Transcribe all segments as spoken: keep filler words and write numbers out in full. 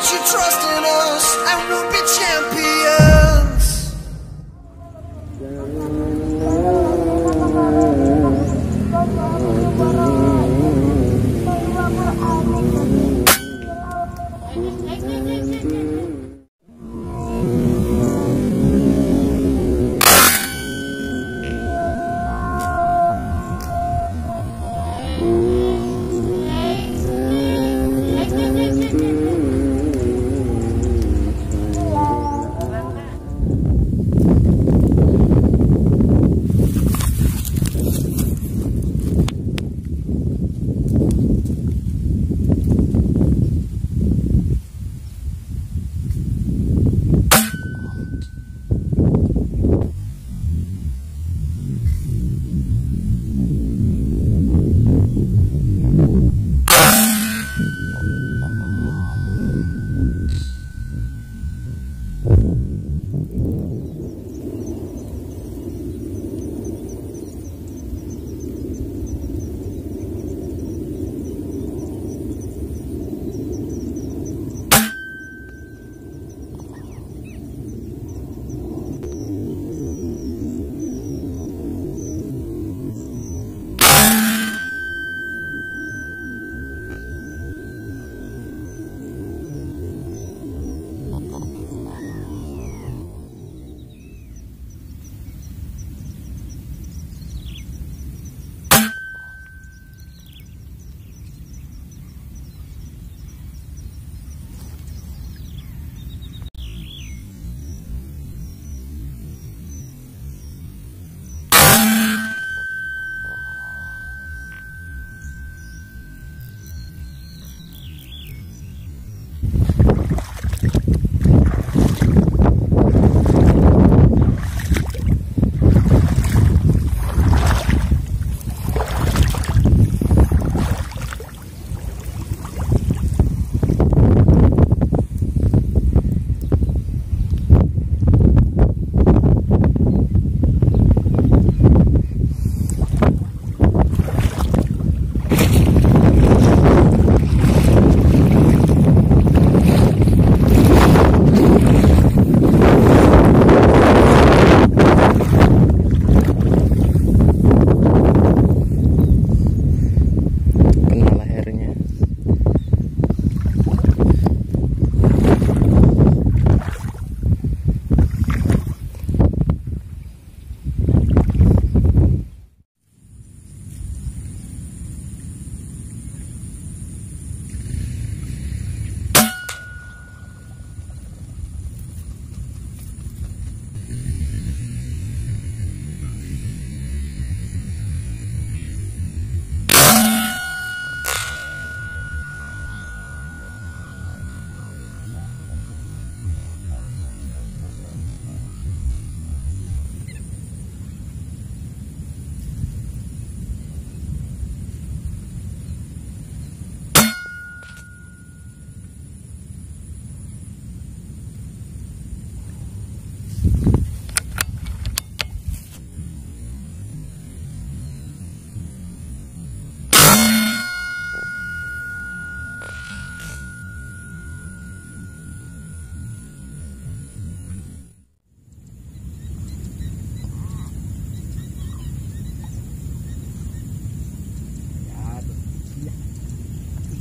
put your trust in us, and we'll be champions.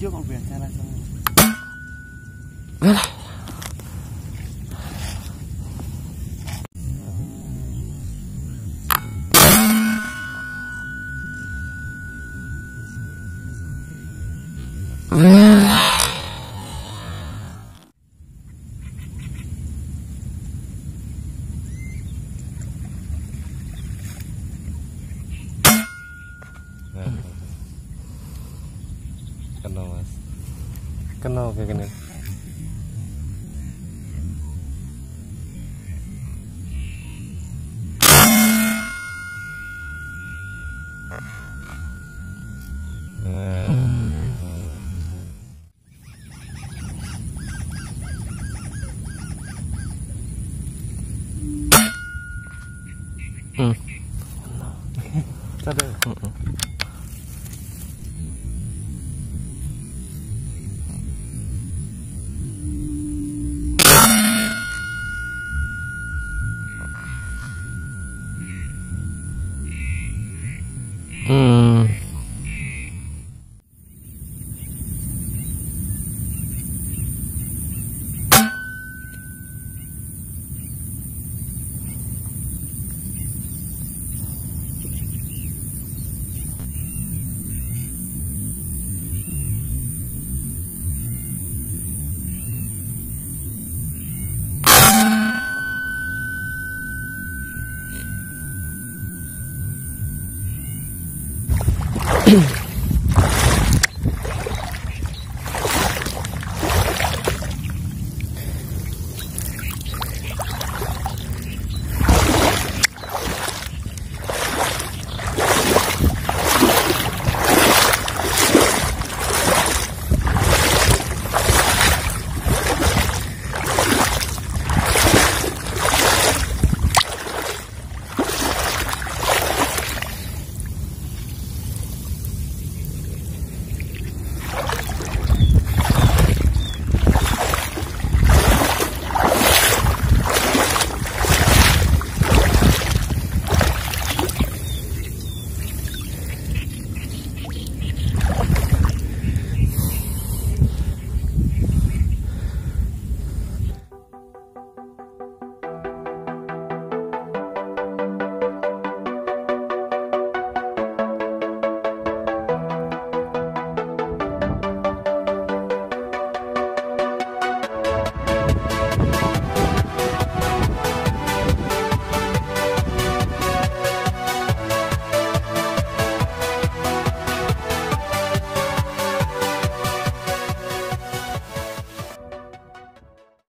Yo confianza en la zona. Kenal mas, kenal kayak gini.